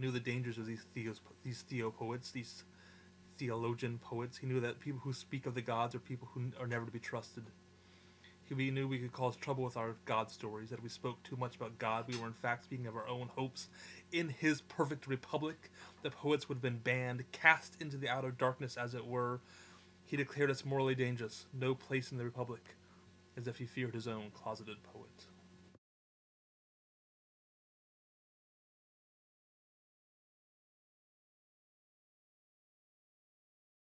knew the dangers of these theopoets, these theologian poets. He knew that people who speak of the gods are people who are never to be trusted. We knew we could cause trouble with our God stories, that we spoke too much about God. We were in fact speaking of our own hopes in his perfect republic. The poets would have been banned, cast into the outer darkness, as it were. He declared us morally dangerous, no place in the republic, as if he feared his own closeted poet.